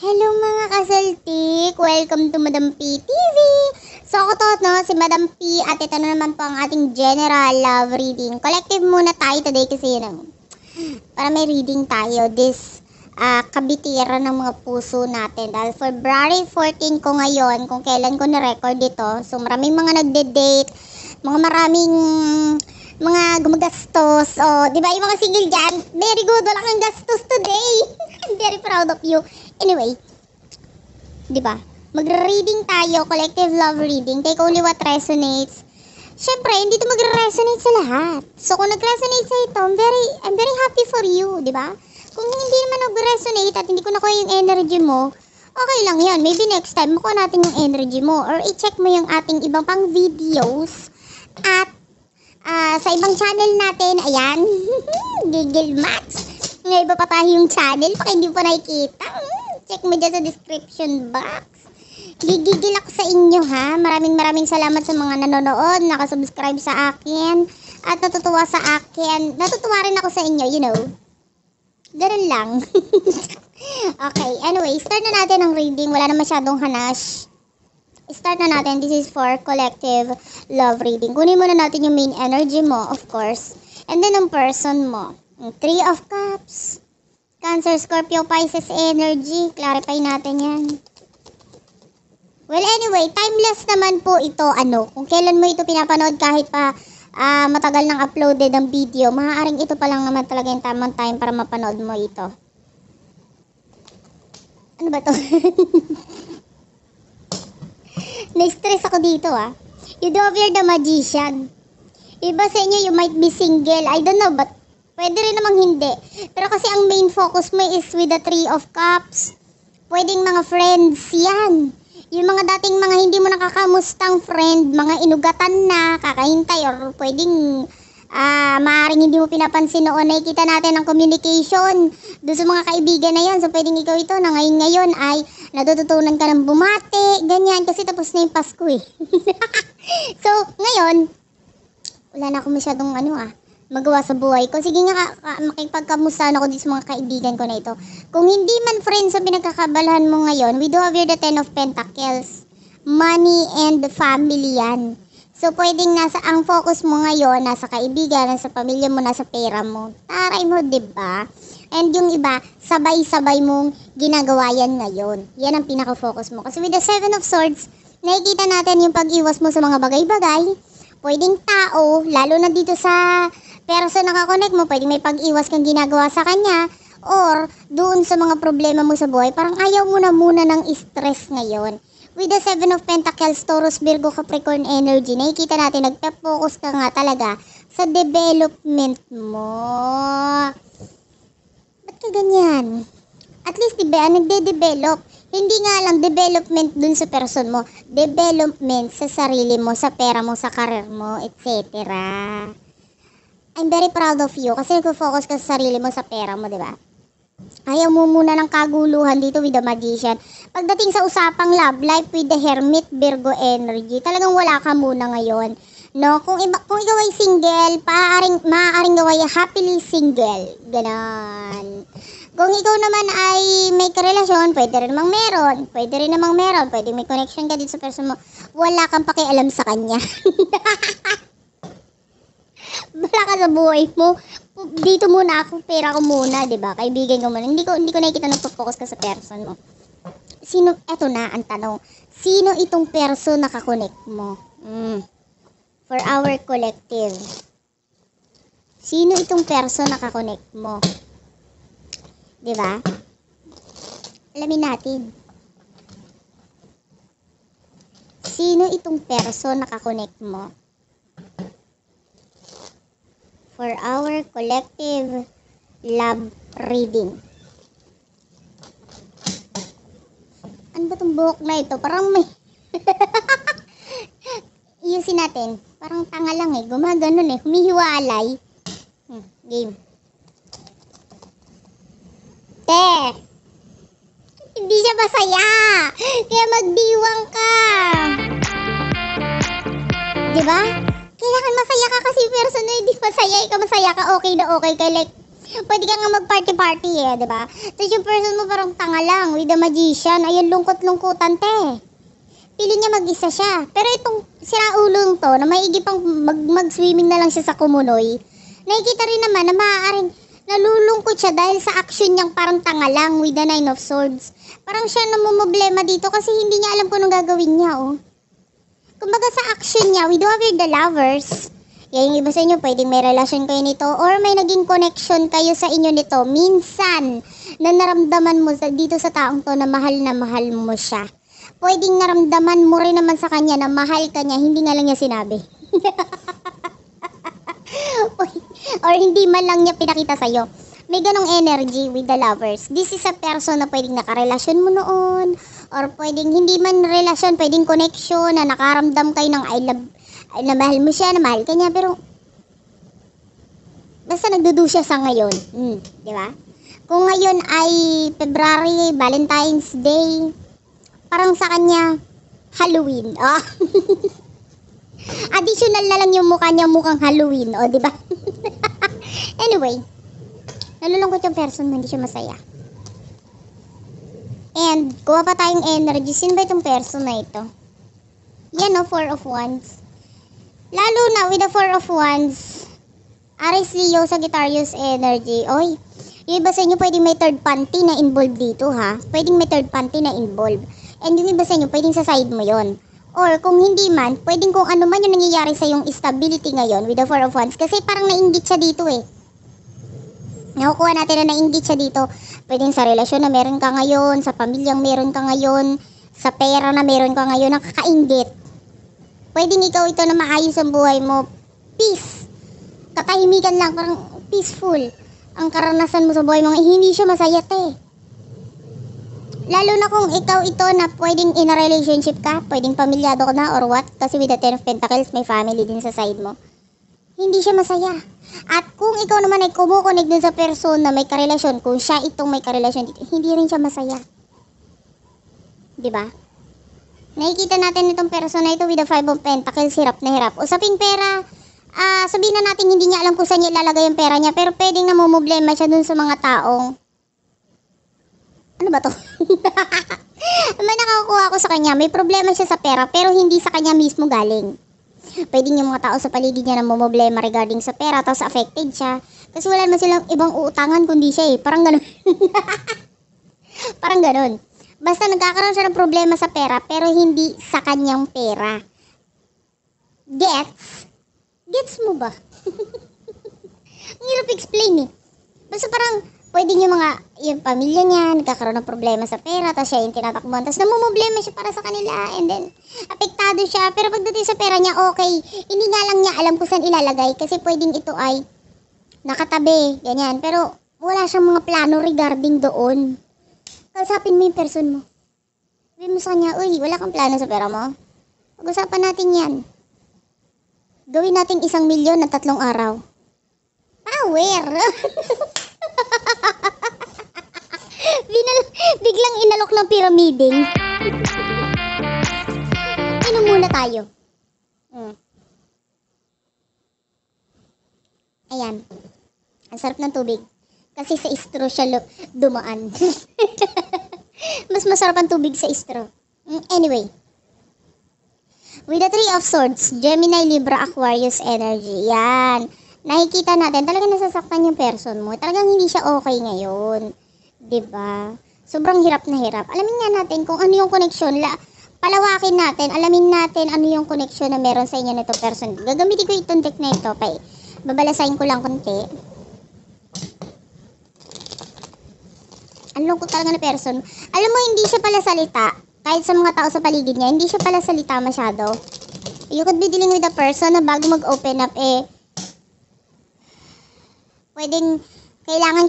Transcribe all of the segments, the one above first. Hello mga kasaltik! Welcome to Madam P TV! So ako to, no, si Madam P at ito na naman po ang ating general love reading. Collective muna tayo today kasi yun, para may reading tayo this kabitira ng mga puso natin. Dahil February 14 ko ngayon, kung kailan ko na-record ito. So maraming mga nagde-date, maraming mga gumagastos, o, di ba, yung mga single dyan, very good, wala kang gastos today. I'm very proud of you. Anyway, di ba, magre-reading tayo, collective love reading, take only what resonates. Syempre, hindi ito magre-resonate sa lahat. So, kung nag-resonate sa ito, I'm very happy for you, di ba? Kung hindi naman nag-resonate at hindi ko nakuha yung energy mo, okay lang yun, maybe next time, makuha natin yung energy mo, or i-check mo yung ating ibang pang videos, at sa ibang channel natin, ayan, Giggle Max. May iba pa tayo yung channel, baka hindi po nakikita. Check mo dyan sa description box. Gigigil ako sa inyo ha. Maraming salamat sa mga nanonood, nakasubscribe sa akin, at natutuwa sa akin. Natutuwa rin ako sa inyo, you know. Ganun lang. Okay, anyway, start na natin ang reading. Wala na masyadong hanash. Start na natin. This is for collective love reading. Kunin muna natin yung main energy mo, of course. And then, ang person mo. 3 of Cups. Cancer, Scorpio, Pisces energy. Clarify natin yan. Well, anyway, timeless naman po ito. Ano, kung kailan mo ito pinapanood kahit pa matagal nang uploaded ang video, maaaring ito pa lang naman talaga yung tamang time para mapanood mo ito. Ano ba to? Na-stress ako dito ah. You do fear the magician. Iba sa inyo, you might be single. I don't know, but pwede rin namang hindi. Pero kasi ang main focus mo is with the 3 of Cups. Pwedeng mga friends yan. Yung mga dating mga hindi mo nakakamustang friend, mga inugatan na, kakahintay, or pwedeng maaaring hindi mo pinapansin noon. Nakikita natin ang communication doon sa mga kaibigan na yan. So, pwedeng ikaw ito na ngayon ay natututunan ka ng bumate, ganyan. Kasi tapos na yung Pasko eh. So, ngayon, wala na ako masyadong magawa sa buhay ko. Sige nga, makipagkamustahan ako din sa mga kaibigan ko na ito. Kung hindi man friends ang pinagkakabalahan mo ngayon, we do have here the 10 of Pentacles. Money and family yan. So, pwedeng nasa ang focus mo ngayon, nasa kaibigan, nasa pamilya mo, nasa pera mo. Taray mo, diba? And yung iba, sabay-sabay mong ginagawa yan ngayon. Yan ang pinaka-focus mo. Kasi with the 7 of Swords, nakikita natin yung pag-iwas mo sa mga bagay-bagay. Pwedeng tao, lalo na dito sa person na nakakonect mo, pwedeng may pag-iwas kang ginagawa sa kanya. Or, doon sa mga problema mo sa buhay, parang ayaw mo na muna ng stress ngayon. With the 7 of Pentacles, Taurus, Virgo, Capricorn energy, nakikita natin, nagpa-focus ka nga talaga sa development mo. Ba't ka ganyan? At least, diba, nagde-develop. Hindi nga lang development dun sa person mo. Development sa sarili mo, sa pera mo, sa karir mo, etc. I'm very proud of you kasi nag-focus ka sa sarili mo, sa pera mo, diba? Ayaw mo muna ng kaguluhan dito with the magician. Pagdating sa usapang love life with the hermit, Virgo energy, talagang wala ka muna ngayon. No? Kung ikaw ay single, maaaring gawin happily single. Ganon. Kung ikaw naman ay may karelasyon, pwede rin namang meron. Pwede rin namang meron. Pwede may connection ka dito sa person mo. Wala kang pakialam sa kanya. Bala ka sa buhay mo. Dito muna ako, pera ko muna, diba? Kaibigan ko muna. Hindi ko nakikita nagpo-focus ka sa person mo. Sino, eto na ang tanong. Sino itong person na kakonect mo? For our collective. Sino itong person na kakonect mo? Diba? Alamin natin. Sino itong person na kakonect mo? For our collective love reading. Ano ba itong buhok na ito? Parang may... Iyusin natin. Parang tanga lang eh. Gumaganon eh. Humihiwalay. Game. Te! Hindi siya masaya! Kaya magdiwang ka! Diba? Kailangan masaya ka kasi yung person na hindi masaya, ikaw masaya ka, okay na okay ka. Like, Pwede ka nga mag-party-party eh, di ba? Tapos yung person mo parang tanga lang, with the magician. Ayun, lungkot-lungkutan, te. Pili niya mag-isa siya. Pero itong siraulong to, na maigi pang mag-swimming na lang siya sa kumunoy, nakikita rin naman na maaaring nalulungkot siya dahil sa action niyang parang tanga lang, with the 9 of Swords. Parang siya namumblema dito kasi hindi niya alam kung anong gagawin niya, oh. Kumbaga sa action niya, with the lovers... Kaya yung iba sa inyo, pwedeng may relasyon kayo nito or may naging connection kayo sa inyo nito. Minsan, na naramdaman mo dito sa taong to na mahal mo siya. Pwedeng naramdaman mo rin naman sa kanya na mahal ka niya, hindi nga lang niya sinabi. Or hindi man lang niya pinakita sa'yo. May ganong energy with the lovers. This is a person na pwedeng nakarelasyon mo noon or pwedeng hindi man relasyon, pwedeng connection na nakaramdam kayo ng I love you. Ay, namahal mo siya, namahal ka niya, pero basta nagdudu siya sa ngayon. Di ba? Kung ngayon ay February, Valentine's Day, parang sa kanya, Halloween. Oh. Additional na lang yung mukha niya, mukhang Halloween. O, oh, di ba? Anyway, nalulungkot yung person, hindi siya masaya. And, kuha pa tayong energy. Sino ba itong person na ito? Yan o, 4 of Wands. Lalo na with the 4 of Wands, Aries, Leo, Sagittarius energy. Oy, yung iba sa inyo pwedeng may third party na involved dito ha. Pwedeng may third party na involved. And yung iba sa inyo pwedeng sa side mo yon. Or kung hindi man, pwedeng kung ano man yung nangyayari sa yung stability ngayon with the 4 of Wands. Kasi parang nainggit siya dito eh. Nakukuha natin na nainggit siya dito. Pwedeng sa relasyon na meron ka ngayon, sa pamilyang meron ka ngayon, sa pera na meron ka ngayon, nakakainggit. Pwedeng ikaw ito na maayos ang buhay mo. Peace. Katahimikan lang. Parang peaceful. Ang karanasan mo sa buhay mo. Eh, hindi siya masaya, te. Lalo na kung ikaw ito na pwedeng in a relationship ka. Pwedeng pamilyado ka na or what. Kasi with the 10 of Pentacles, may family din sa side mo. Hindi siya masaya. At kung ikaw naman ay kumukonig dun sa person na may karelasyon, kung siya itong may karelasyon dito, hindi rin siya masaya. Diba? Nakikita natin itong person na ito with the 5 of Pentacles, hirap na hirap. Usaping pera, sabihin na natin hindi niya alam kung saan niya ilalagay yung pera niya, pero pwedeng namumblema siya dun sa mga taong... Ano ba to? May nakakuha ko sa kanya, may problema siya sa pera, pero hindi sa kanya mismo galing. Pwedeng yung mga tao sa paligid niya namumblema regarding sa pera, tapos affected siya. Kasi wala naman silang ibang uutangan kundi siya eh, parang ganun. Parang ganun. Basta nagkakaroon siya ng problema sa pera, pero hindi sa kanyang pera. Gets? Gets mo ba? Ang hirap explain eh. Basta parang, pwedeng yung mga, yung pamilya niya, nagkakaroon ng problema sa pera, tapos siya yung tinatakbuhan, tapos namumblema siya para sa kanila, and then, apektado siya, pero pagdating sa pera niya, okay. Hindi nga lang niya alam kung saan ilalagay, kasi pwedeng ito ay nakatabi, ganyan. Pero, wala siyang mga plano regarding doon. Kausapin mo yung person mo. Sabihin mo sa kanya, uy, wala kang plano sa pera mo. Pag-usapan natin yan. Gawin natin 1 milyon na 3 araw. Power! Biglang inalok ng pyramiding. Inom muna tayo. Ayan. Ang sarap ng tubig. Kasi sa istro siya dumaan. Mas masarap ang tubig sa istro. Anyway. With the 3 of Swords, Gemini, Libra, Aquarius energy. Yan. Nakikita natin, talagang nasasaktan yung person mo. Talagang hindi siya okay ngayon. Diba? Sobrang hirap na hirap. Alamin nga natin kung ano yung connection. Palawakin natin. Alamin natin ano yung connection na meron sa inyo na itong person. Gagamitin ko itong deck na ito. Babalasahin ko lang konti. Ang lungkot talaga na person. Alam mo, hindi siya pala salita. Kahit sa mga tao sa paligid niya, hindi siya pala salita masyado. You could be dealing with a person na bago mag-open up, eh, pwedeng, kailangan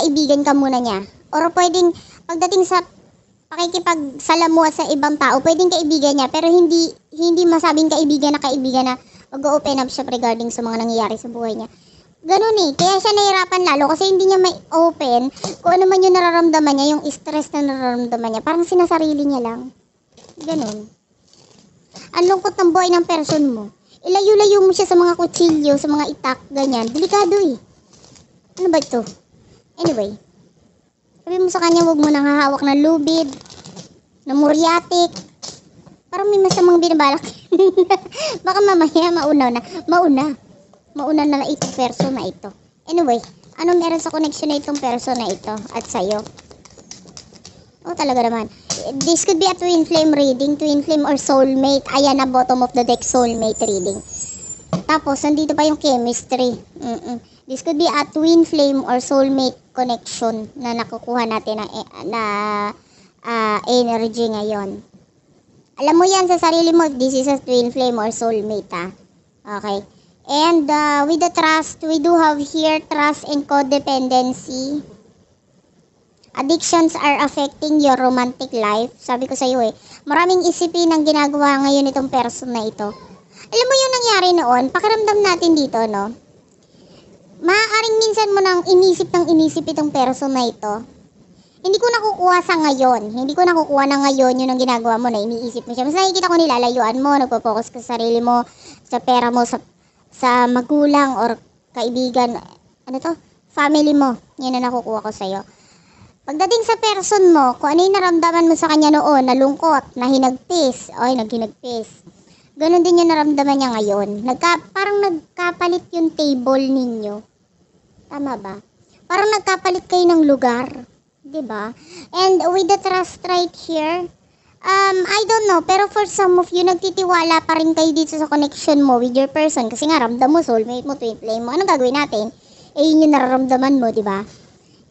kaibigan ka muna niya. Or pwedeng, pagdating sa pakikipagsalamuha sa ibang tao, pwedeng kaibigan niya, pero hindi masabing kaibigan na mag-open up siya regarding sa mga nangyayari sa buhay niya. Ganun eh. Kaya siya nahirapan lalo kasi hindi niya may open kung ano man yung nararamdaman niya, yung stress na nararamdaman niya. Parang sinasarili niya lang. Ganun. Ang lungkot ng buhay ng person mo. Ilayo-layo mo siya sa mga kutsilyo, sa mga itak, ganyan. Delikado eh. Ano ba ito? Anyway, sabi mo sa kanya, huwag mo nang hahawak ng lubid, ng muriatic. Parang may masamang binabalak. Baka mamaya mauna na itong person na ito. Anyway, ano meron sa connection na itong person na ito at sa'yo? Oh, talaga naman. This could be a twin flame reading, twin flame or soulmate. Ayan na, bottom of the deck, soulmate reading. Tapos, nandito pa yung chemistry. This could be a twin flame or soulmate connection na nakukuha natin na energy ngayon. Alam mo yan sa sarili mo, this is a twin flame or soulmate, ha? Okay. And with the trust, we do have here trust and codependency. Addictions are affecting your romantic life. Sabi ko sa iyo eh, maraming isipin ang ginagawa ngayon itong person na ito. Alam mo yung nangyari noon, pakiramdam natin dito, no? Maaaring minsan mo nang inisip itong person na ito. Hindi ko nakukuha sa ngayon. Hindi ko nakukuha na ngayon yun ang ginagawa mo na iniisip mo siya. Mas nakikita ko nilalayuan mo, nagpo-focus ka sa sarili mo, sa pera mo, sa magulang or kaibigan, ano to? Family mo. Yun ang nakukuha ko sa iyo. Pagdating sa person mo, kung ano yung naramdaman mo sa kanya noon, nalungkot, nahinagpis, naghinagpis. Ganon din yung naramdaman niya ngayon. Parang nagkapalit yung table ninyo. Tama ba? Parang nagkapalit kayo ng lugar. Diba? And with the trust right here, I don't know, pero for some of you, nagtitiwala pa rin kayo dito sa connection mo with your person. Kasi nga, ramdam mo, soulmate mo, twin flame mo. Anong gagawin natin? Eh, yun yung nararamdaman mo, diba?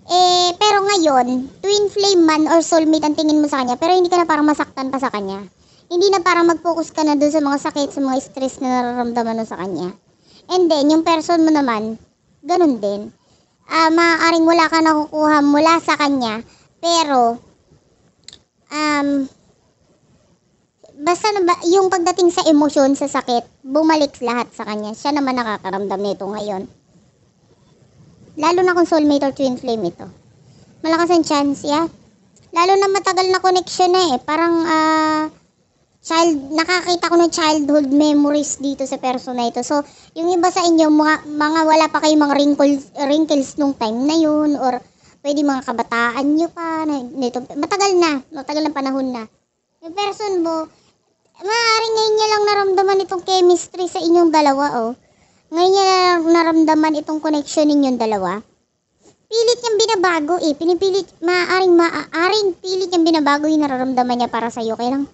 Eh, pero ngayon, twin flame man or soulmate ang tingin mo sa kanya, pero hindi ka na parang masaktan pa sa kanya. Hindi na parang mag-focus ka na doon sa mga sakit, sa mga stress na nararamdaman mo sa kanya. And then, yung person mo naman, ganun din. Maaaring wala ka nakukuha mula sa kanya, pero, basta yung pagdating sa emosyon, sa sakit, bumalik lahat sa kanya. Siya naman nakakaramdam nito ngayon. Lalo na kung soulmate or twin flame ito. Malakas ang chance, yeah? Lalo na matagal na connection na eh. Parang, nakakita ko ng childhood memories dito sa person na ito. So, yung iba sa inyo, mga wala pa kayong mga wrinkles nung time na yun. Or, pwede mga kabataan nyo pa. Nito, matagal na panahon na. Yung person mo, maaaring ngayon niya lang naramdaman itong chemistry sa inyong dalawa, oh. Ngayon niya naramdaman itong connection ninyong dalawa. Pilit niyang binabago eh. Maaaring pilit niyang binabago yung nararamdaman niya para sa'yo. Kaya lang,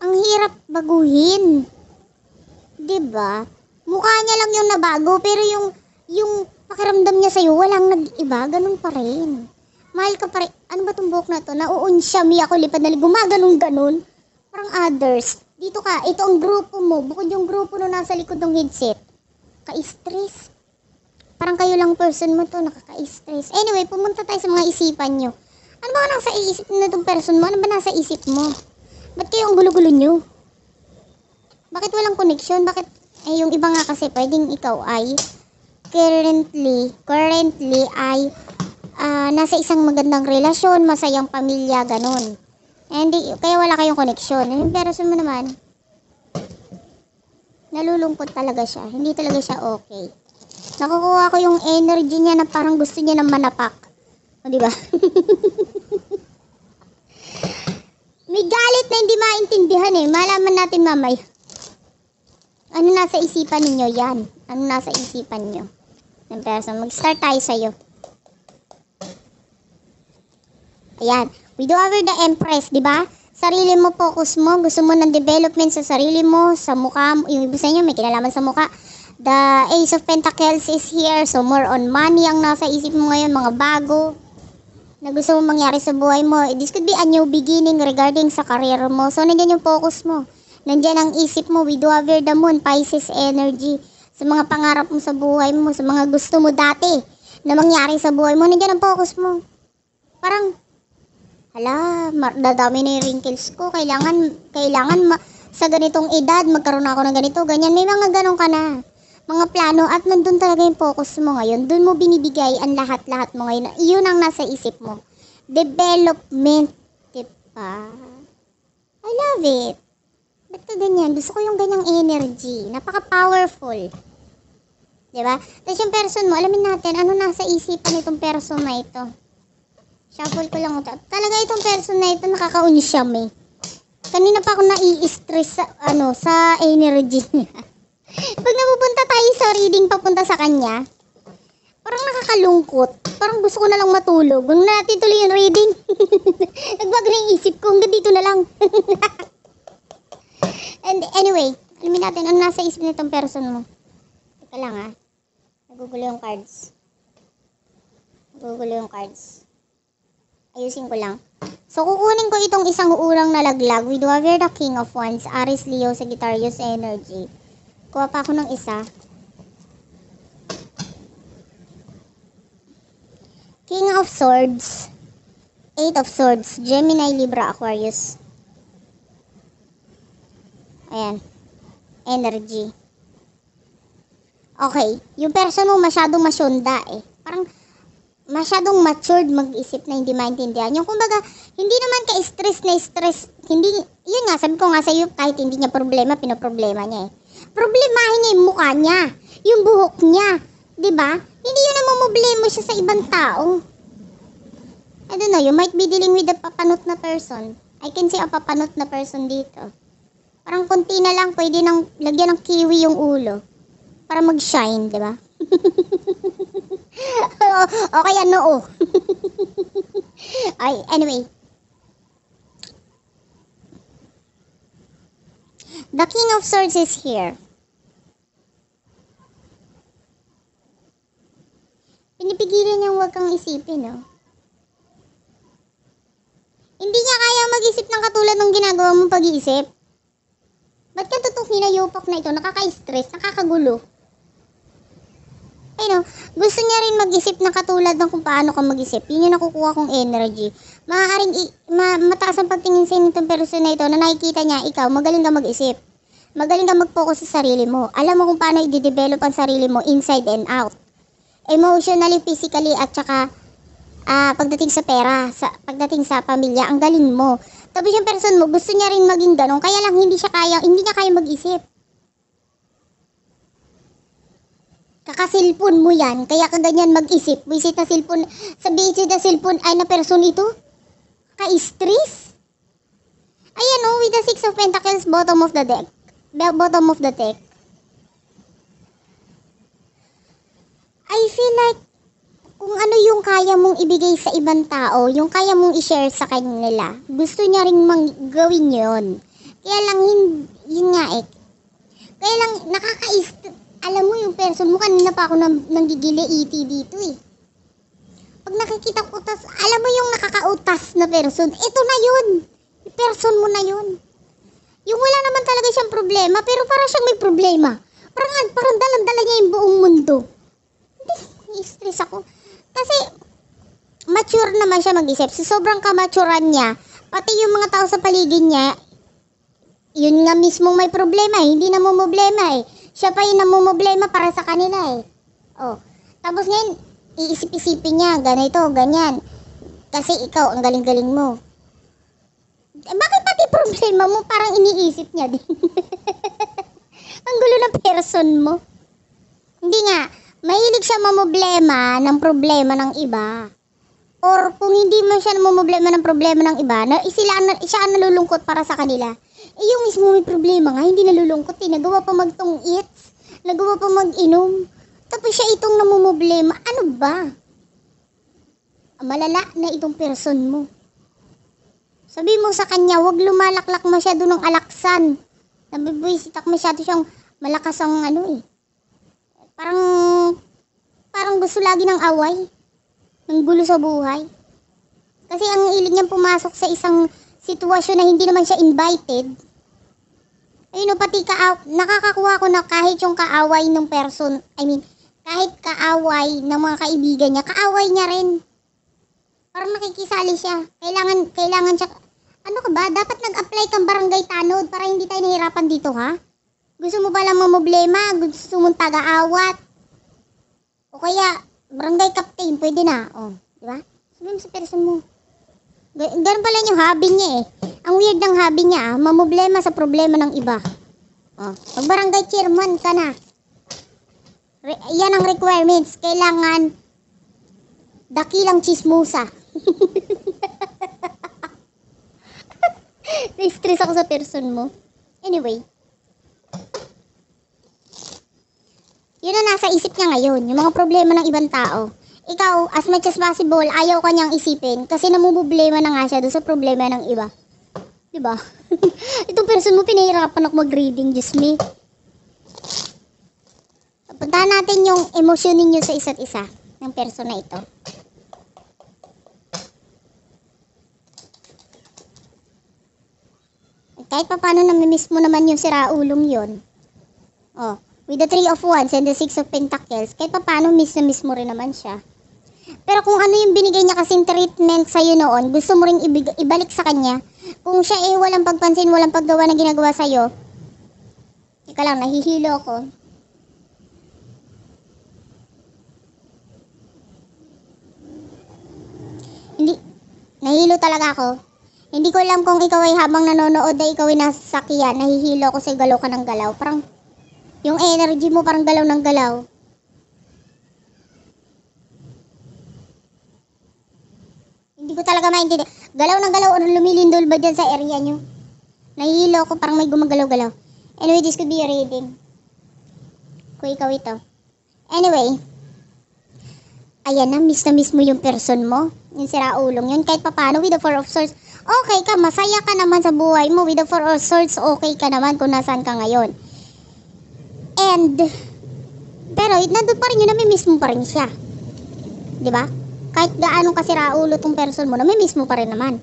ang hirap baguhin. Diba? Mukha niya lang yung nabago, pero yung pakiramdam niya sa'yo, walang nag-iba. Ganun pa rin. Mahal ka pa rin. Ano ba itong buhok na ito? Nauunsyami ako, lipad na gumaganon-ganon. Parang others. Dito ka, ito ang grupo mo, bukod yung grupo no nasa likod ng headset. Ka-stress. Parang kayo lang person mo to, nakaka-stress. Anyway, pumunta tayo sa mga isipan nyo. Ano ba nasa isip na itong person mo? Ano ba nasa isip mo? Ba't kayo ang gulo-gulo nyo? Bakit walang connection? Bakit, eh yung iba nga kasi pwedeng ikaw ay currently ay nasa isang magandang relasyon, masayang pamilya, ganun. Hindi, kaya wala kayong connection. Pero sa mo naman, nalulungkot talaga siya. Hindi talaga siya okay. Nakukuha ko yung energy niya na parang gusto niya ng manapak. O, diba? May galit na hindi maintindihan eh. Malaman natin mamaya. Ano nasa isipan ninyo yan? Ano nasa isipan nyo? Mag-start tayo sa'yo. Ayan. We do over the Empress, di ba? Sarili mo, focus mo. Gusto mo ng development sa sarili mo, sa mukha mo. Yung iba sa inyo, may kinalaman sa mukha. The Ace of Pentacles is here. So, more on money ang nasa isip mo ngayon. Mga bago na gusto mo mangyari sa buhay mo. This could be a new beginning regarding sa career mo. So, nandyan yung focus mo. Nandyan ang isip mo. We do over the Moon, Pisces energy. Sa mga pangarap mo sa buhay mo. Sa mga gusto mo dati na mangyari sa buhay mo. Nandyan ang focus mo. Parang, hala, dadami na yung wrinkles ko. Kailangan sa ganitong edad, magkaroon ako ng ganito, ganyan. May mga ganun ka na. Mga plano at nandun talaga yung focus mo ngayon. Dun mo binibigay ang lahat-lahat mo ngayon. Yun ang nasa isip mo. Development. Diba? I love it. Ba't ka ganyan? Gusto ko yung ganyang energy. Napaka-powerful. diba? Tapos yung person mo, alamin natin, ano nasa isipan itong person na ito. Shuffle ko lang ito. Talaga itong person na ito, nakakaunsyam eh. Kanina pa ako nai-stress sa, ano, sa energy niya. Pag napupunta tayo sa reading papunta sa kanya, parang nakakalungkot. Parang gusto ko na lang matulog. Huwag na natin tuloy yung reading. Nagbago na yung isip ko. Hanggang dito na lang. And anyway, alamin natin ano nasa isip nitong person mo. Teka lang ha. Nagugulo yung cards. Nagugulo yung cards. Ayusin ko lang. So, kukunin ko itong isang urang nalaglag with warrior the king of wands, Aries, Leo, Sagittarius energy. Kuha pa ako ng isa. King of Swords, Eight of Swords, Gemini, Libra, Aquarius. Ayan. Energy. Okay. Yung person mo masyadong masyunda eh. Parang masyadong matured mag-isip na hindi maintindihan. Yung kumbaga, hindi naman ka-stress na stress. Hindi, yun nga, sabi ko nga sa'yo, kahit hindi niya problema, pinoproblema niya eh. Problemahin niya yung mukha niya. Yung buhok niya. Diba? Hindi yun ang mamoblemo siya sa ibang tao. I don't know, you might be dealing with a papanot na person. I can see a papanot na person dito. Parang konti na lang, pwede nang lagyan ng kiwi yung ulo. Para mag-shine, diba? O kaya noo. Ay, anyway. The King of Swords is here. Pinipigilan niyang huwag kang isipin, no? Hindi niya kaya mag-isip ng katulad ng ginagawa mong pag-iisip. Ba't ka totoong hinayupak na ito? Nakaka-stress, nakakagulo. Ay, no? Gusto niya rin mag-isip ng katulad ng kung paano ka mag-isip. Yun yung nakukuha kong energy. Maaaring mataas ang pagtingin sa nitong person na ito na nakikita niya, ikaw, magaling ka mag-isip. Magaling ka mag-focus sa sarili mo. Alam mo kung paano i-develop ang sarili mo inside and out. Emotionally, physically, at saka pagdating sa pera, pagdating sa pamilya, ang galing mo. Tapos yung person mo, gusto niya rin maging ganun, kaya lang hindi niya kaya mag-isip. Kakasilpon mo yan, kaya ka ganyan mag-isip. Wisit na silpon, sabihin na silpon ay na person ito. Ka-stress. Ayan o, with the Six of Pentacles, bottom of the deck. Bottom of the deck. I feel like kung ano yung kaya mong ibigay sa ibang tao, yung kaya mong i-share sa kanila, gusto niya ring gawin yun. Kaya lang, yun nga eh. Kaya lang, alam mo yung person mo, kanina pa ako nanggigili-iti dito eh. Pag nakikita ko utas, alam mo yung nakakautas na person, ito na yun. Yung person mo na yun. Yung wala naman talaga siyang problema, pero parang siyang may problema. Parang dalang-dala niya yung buong mundo. Stress ako. Kasi, mature naman siya mag-isip. So, sobrang kamaturan niya. Pati yung mga tao sa paligid niya, yun nga mismo may problema eh. Hindi namumblema eh. Siya pa yung namumblema para sa kanila eh. Oh. Tapos ngayon, iisip-isipin niya, ganito, ganyan. Kasi ikaw, ang galing-galing mo. Bakit pati problema mo parang iniisip niya din? Ang gulo ng person mo. Hindi nga. Mahilig siya mamoblema ng problema ng iba. Or kung hindi man siya mamoblema ng problema ng iba, siya ang nalulungkot para sa kanila. Eh yung mismo may problema nga, hindi nalulungkot eh. Nagawa pa magtong-its, nagawa pa mag-inom. Tapos siya itong namomoblema. Ano ba? Malala na itong person mo. Sabi mo sa kanya, huwag lumalaklak masyado ng alaksan. Nabibwisitak masyado siyang malakas ang ano eh. Parang gusto lagi ng away, ng gulo sa buhay. Kasi ang hilig niyang pumasok sa isang sitwasyon na hindi naman siya invited. Ayun o, pati nakakakuha ko na kahit yung kaaway ng person, kahit kaaway ng mga kaibigan niya, kaaway niya rin. Parang nakikisali siya. Kailangan siya, ano ka ba? Dapat nag-apply kang barangay tanod para hindi tayo nahirapan dito, ha? Gusto mo palang mamoblema? Gusto mong taga-awat? O kaya, barangay captain, pwede na. O, diba? Sabi mo sa person mo. Ganun pala yung hobby niya eh. Ang weird ng hobby niya, mamoblema sa problema ng iba. O, pag barangay chairman ka na. yan ang requirements. Kailangan dakilang chismosa. Na-stress ako sa person mo. Anyway, yun ang nasa isip niya ngayon, yung mga problema ng ibang tao. Ikaw, as much as possible, ayaw ka niyang isipin kasi namumblema na nga siya doon sa problema ng iba. Diba? Itong person mo, pinahirapan ako mag-reading, Diyos me. Puntahan natin yung emosyon ninyo sa isa't isa ng person na ito. At kahit pa paano namimiss mo naman yung siraulong yun. Oh. With the 3 of Wands and the 6 of Pentacles, kahit pa paano miss na miss mo rin naman siya. Pero kung ano yung binigay niya kasing treatment sa'yo noon, gusto mo rin ibalik sa kanya. Kung siya eh walang pagpansin, walang paggawa na ginagawa sa'yo. Ika lang, nahihilo ako. Hindi, nahihilo talaga ako. Hindi ko alam kung ikaw ay habang nanonood na ikaw ay nasa sakyan, nahihilo ako sa galaw ka ng galaw. Parang yung energy mo parang galaw ng galaw. Hindi ko talaga maintindihan. Galaw ng galaw o lumilindol ba dyan sa area nyo? Nahihilo ko parang may gumagalaw-galaw. Anyway, this could be a reading. Kung ikaw ito. Anyway. Ayan na miss mo yung person mo. Yung siraulong yun. Kahit papano with the 4 of Swords. Okay ka, masaya ka naman sa buhay mo. With the 4 of Swords, okay ka naman kung nasaan ka ngayon. And, pero nandun pa rin yun, namimiss mo pa rin siya. Diba? Kahit gaano kasi raulo tong person mo, namimiss mo pa rin naman.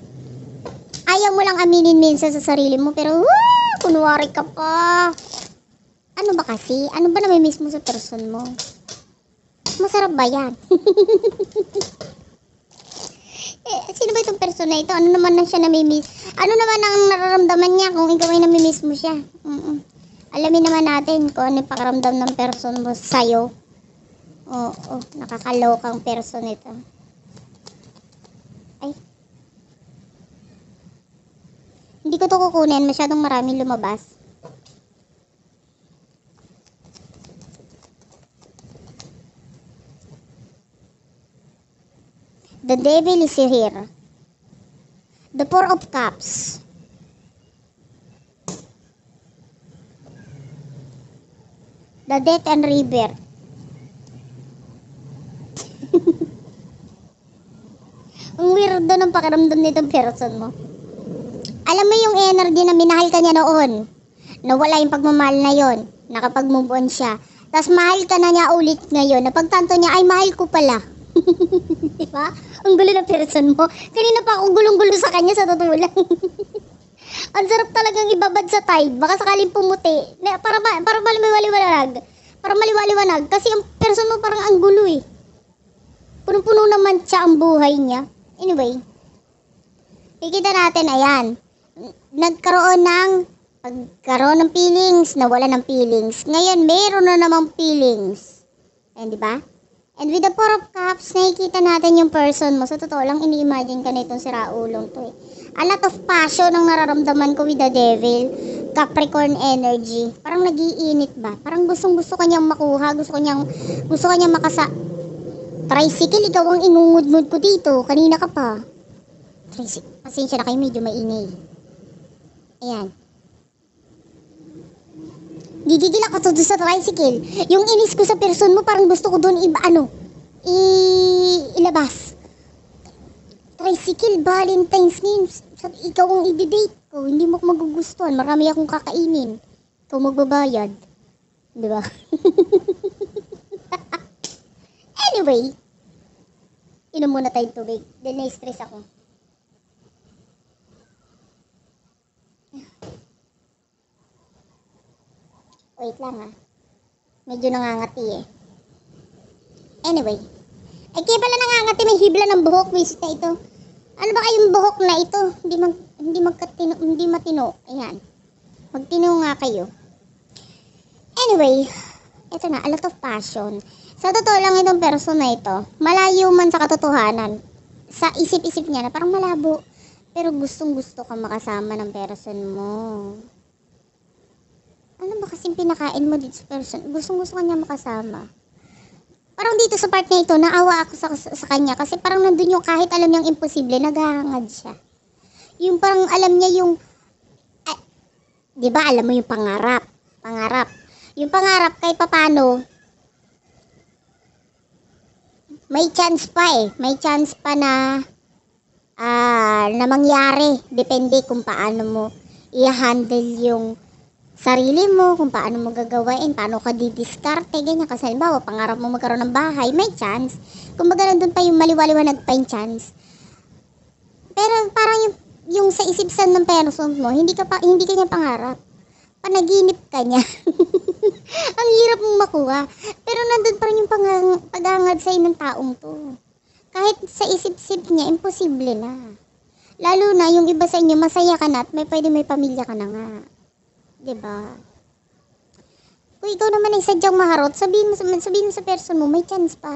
Ayaw mo lang aminin minsan sa sarili mo, pero woo, kunwari ka pa. Ano ba kasi? Ano ba namimiss mo sa person mo? Masarap ba yan? Eh, sino ba itong person na ito? Ano naman na siya namimiss? Ano naman ang nararamdaman niya kung ikaw ay namimiss mo siya? Alamin naman natin kung ano yung pakiramdam ng person mo sa'yo. Oo, nakakalokang person ito. Ay. Hindi ko to kukunin. Masyadong maraming lumabas. The devil is here. The 4 of Cups. The Death and Rebirth. Ang weirdo ng pakiramdam nitong person mo. Alam mo yung energy na minahal ka niya noon. Nawala yung pagmamahal na yon. Nakapag-move on siya. Tapos mahal ka na niya ulit ngayon. Napagtanto niya, ay mahal ko pala. Diba? Ang gulo ng person mo. Kanina pa akong gulong-gulo sa kanya sa totoo lang. Ang sarap talagang ibabad sa tide. Baka sakaling pumuti. Para maliwaliwanag. Para maliwaliwanag. Kasi ang person mo parang ang gulo eh. Punong-puno naman siya ang buhay niya. Anyway. Ikita natin, ayan. Nagkaroon ng feelings. Nawala ng feelings. Ngayon, meron na namang feelings. Ayan, diba? And with the 4 of Cups, nakikita natin yung person mo. Sa totoo lang, ini-imagine ka na itong siraulong to eh. A lot of passion ang nararamdaman ko with the devil. Capricorn energy. Parang nagiinit ba? Parang gustong-gusto ka niyang makuha. Gusto ka niyang makasa... Tricycle, ikaw ang ingungudmud ko dito. Kanina ka pa. Tricycle. Pasensya na kayo, medyo mainay. Ayan. Gigigil ako doon sa tricycle. Yung inis ko sa person mo, parang gusto ko doon ilabas. Tricycle, Valentine's names. Ikaw ang i-date ko. Hindi mo magugustuhan. Marami akong kakainin. Ikaw magbabayad. Diba? Anyway. Inom muna tayong tubig. Dahil na-stress ako. Wait lang ha. Medyo nangangati eh. Anyway. Ay kaya pala nangangati. May hibla ng buhok. Wisit na ito. Ano ba kayong buhok na ito? Hindi matino. Ayan. Magtino nga kayo. Anyway, ito na, a lot of passion. Sa totoo lang itong person na ito, malayo man sa katotohanan. Sa isip-isip niya na parang malabo. Pero gustong-gusto kang makasama ng person mo. Ano ba kasing pinakain mo dito sa person? Gustong-gusto ka niya makasama. parang dito sa part na ito, naawa ako sa kanya. Kasi parang nandun yung kahit alam niyang imposible, naghahangad siya. Yung parang alam niya yung, di ba alam mo yung pangarap. Pangarap. Yung pangarap kay papano, may chance pa eh. May chance pa na, na mangyari. Depende kung paano mo i-handle yung sarili mo, kung paano mo gagawain, paano ka didiskarte, ganyan. Kasi halimbawa, pangarap mo magkaroon ng bahay, may chance. Kumbaga nandun pa yung maliwaliwanag pa yung chance. Pero parang yung sa isipsan ng person mo, hindi ka niya pangarap. Panaginip ka niya. Ang hirap mong makuha. Pero nandun pa rin yung paghangad sa'yo ng taong to. Kahit sa isip-sip niya, imposible na. Lalo na yung iba sa inyo, masaya ka na at may pamilya ka na nga. Diba? Kung ikaw naman ay sadyang maharot, sabihin mo sa person mo, may chance pa.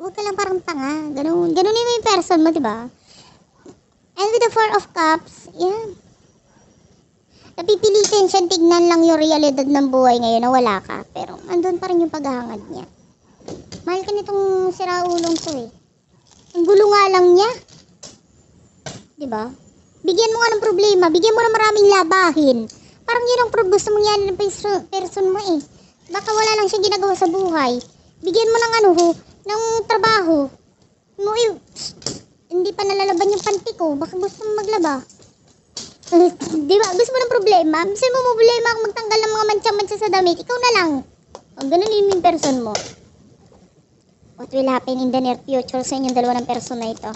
Huwag ka lang parang tanga. Ganun. Ganun yung may person mo, diba? And with the Four of Cups, yeah. Napipilitin siya, tignan lang yung realidad ng buhay ngayon na wala ka. Pero andun pa rin yung paghahangad niya. Mahal ka nitong siraulong to eh. Ang gulo nga lang niya. Diba? Bigyan mo nga ng problema. Bigyan mo ng maraming labahin. Parang yun ang gusto mong yan ng person mo eh. Baka wala lang siya ginagawa sa buhay. Bigyan mo ng ng trabaho. Mo eh, hindi pa nalalaban yung panty ko. Baka gusto mong maglaba. Diba? Gusto mo ng problema? Gusto mo problema kung magtanggal ng mga mantsa-mantsa sa damit. Ikaw na lang. O, ganun yun yung person mo. What will happen in the near future sa inyong dalawa ng person na ito?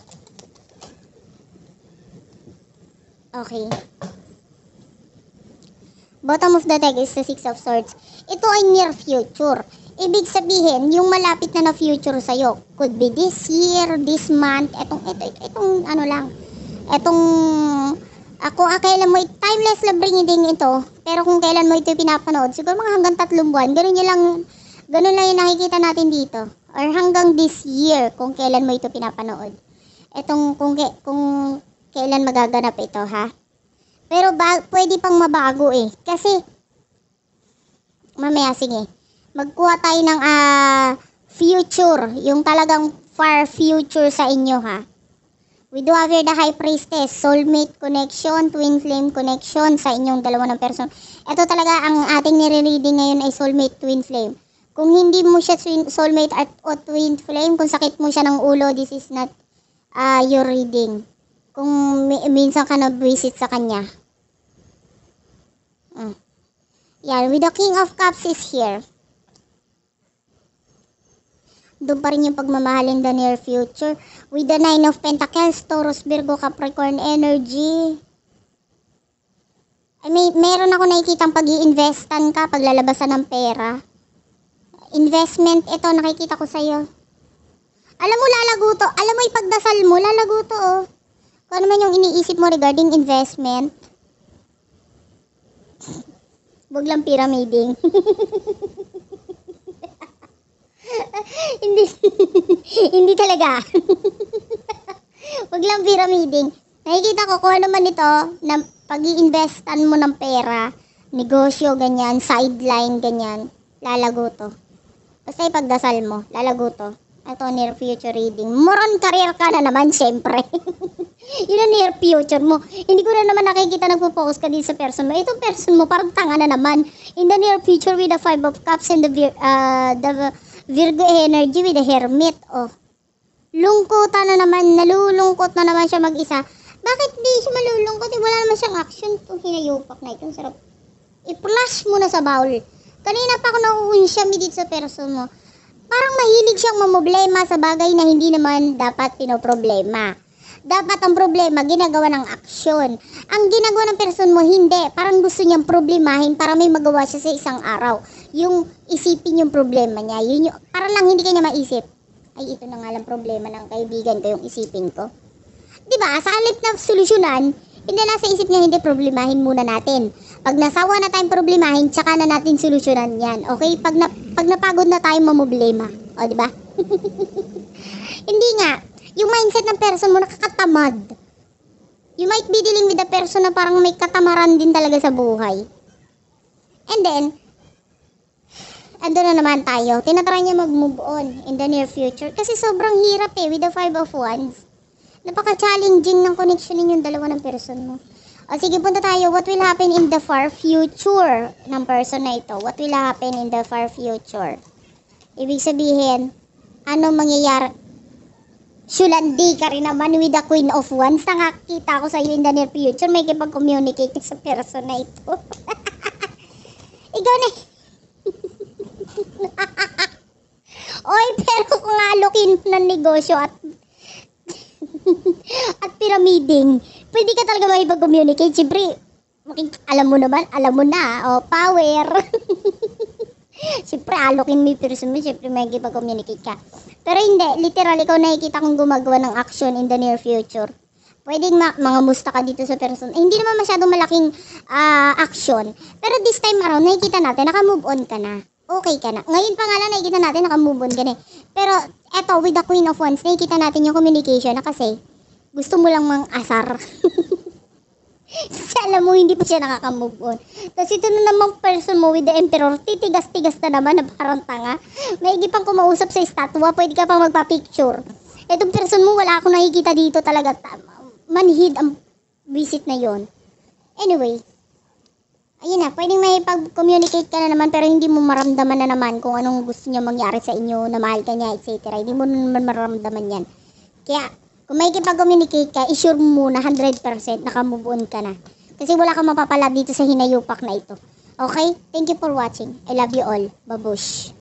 Okay. Bottom of the deck is the Six of Swords. Ito ay near future. Ibig sabihin, yung malapit na future sa'yo. Could be this year, this month, itong ano lang. Itong, kung kailan mo, timeless love reading ito. Pero kung kailan mo ito pinapanood, siguro mga hanggang 3 buwan. Ganun lang yung nakikita natin dito. Or hanggang this year, kung kailan mo ito pinapanood. Itong, kung kailan magaganap ito, ha? Pero pwede pang mabago eh. Kasi, mamaya, sige. Magkuha tayo ng future. Yung talagang far future sa inyo, ha? We do have here the High Priestess. Soulmate connection, twin flame connection sa inyong dalawa ng person. Ito talaga ang ating nire-reading ngayon ay soulmate, twin flame. Kung hindi mo siya soulmate o twin flame, kung sakit mo siya ng ulo, this is not your reading. Kung minsan ka nag-visit sa kanya. Yan, with the King of Cups is here. Doon pa rin yung pagmamahal in the near future. With the Nine of Pentacles, Taurus, Virgo, Capricorn energy. I mean, meron ako nakikitang pag-i-investan ka, paglalabasan ng pera. Investment, ito, nakikita ko sa'yo. Alam mo, lalago to. Alam mo, ipagdasal mo, lalago to, oh. Kung ano man yung iniisip mo regarding investment. Huwag lang pyramiding. Hindi talaga. Huwag lang pyramiding. Nakikita ko kung ano man ito, na pag-i-investan mo ng pera, negosyo, ganyan, sideline, ganyan, lalago to. Basta ipagdasal mo, lalago to. Ito, near future reading. Moron career ka na naman, syempre. Yun ang near future mo. Hindi ko na naman nakikita nagpo-focus ka dito sa person mo. Itong person mo, parang tanga na naman. In the near future with the Five of Cups and the Virgo energy with the Hermit. Oh. Lungkutan na naman, nalulungkot na naman siya mag-isa. Bakit di siya malulungkot? Wala naman siyang action. Itong hinayupak na ito, ang sarap. I-flush mo na sa bowl. Kanina pa ako nakuunsyam dito sa person mo. Parang mahilig siyang mamoblema sa bagay na hindi naman dapat pinoproblema. Dapat ang problema, ginagawa ng aksyon. Ang ginagawa ng person mo, hindi. Parang gusto niyang problemahin para may magawa siya sa isang araw. Yung isipin yung problema niya. Yun yung, para lang hindi kanya maisip. Ay, ito na nga lang problema ng kaibigan ko yung isipin ko. Diba? Sa halip na solusyonan, hindi nasa isip niya, hindi, problemahin muna natin. Pag nasawa na tayong problemahin, tsaka na natin solusyonan yan. Okay? Pag napagod na tayong mamoblema. O, diba? Hindi nga. Yung mindset ng person mo nakakatamad. You might be dealing with a person na parang may katamaran din talaga sa buhay. And then, andun na naman tayo. Tinatry niya mag-move on in the near future. Kasi sobrang hirap eh, with the 5 of Wands. Napaka-challenging ng connectionin yung dalawa ng person mo. O sige, punta tayo. What will happen in the far future ng person na ito? What will happen in the far future? Ibig sabihin, ano mangyayari? Shulandi ka rin naman with the Queen of Wands. Nakakita ko sa iyo in the near future. May kipag-communicate sa person na ito. Ikaw na. Oy, pero kung alokin ng negosyo at at pyramiding, pwede ka talaga may pag-communicate. Siyempre, alam mo naman, alam mo na. O, power. Siyempre, alokin mo yung person mo. Siyempre, may kipag-communicate ka. Pero hindi, literal, ikaw nakikita kong gumagawa ng action in the near future. Pwedeng mga musta ka dito sa person. Eh, hindi naman masyadong malaking action. Pero this time around, nakikita natin, naka-move on ka na. Okay ka na. Ngayon pa nga lang, nakikita natin, naka-move on ka na. Pero eto, with the Queen of Wands, nakikita natin yung communication na kasi gusto mo lang mang-asar. Alam mo, hindi pa siya nakaka-move on. Tapos ito na namang person mo with the Emperor, titigas-tigas na naman na parang tanga. Maigi pang kumausap sa estatwa, pwede ka pang magpa-picture. Itong person mo, wala akong nakikita dito talaga. Manhid ang visit na yon. Anyway, ayun na, pwedeng may pag-communicate ka na naman pero hindi mo maramdaman na naman kung anong gusto niya mangyari sa inyo, na mahal ka niya, etc. Hindi mo naman maramdaman yan. Kaya, kung may kipag-communicate ka, isure mo muna 100% naka-move on ka na. Kasi wala kang mapapala dito sa hinayupak na ito. Okay? Thank you for watching. I love you all. Babush.